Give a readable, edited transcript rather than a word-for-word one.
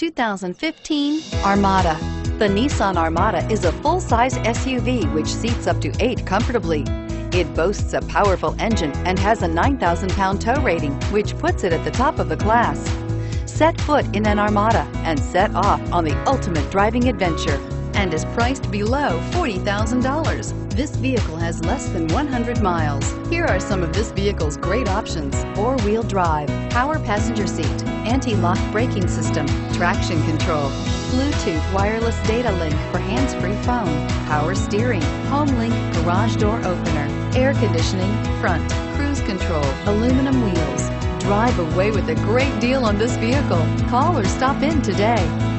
2015 Armada. The Nissan Armada is a full-size SUV which seats up to 8 comfortably. It boasts a powerful engine and has a 9,000-pound tow rating, which puts it at the top of the class. Set foot in an Armada and set off on the ultimate driving adventure, and is priced below $40,000. This vehicle has less than 100 miles. Here are some of this vehicle's great options: four-wheel drive, power passenger seat, anti-lock braking system, traction control, Bluetooth wireless data link for hands-free phone, power steering, home link garage door opener, air conditioning, front, cruise control, aluminum wheels. Drive away with a great deal on this vehicle. Call or stop in today.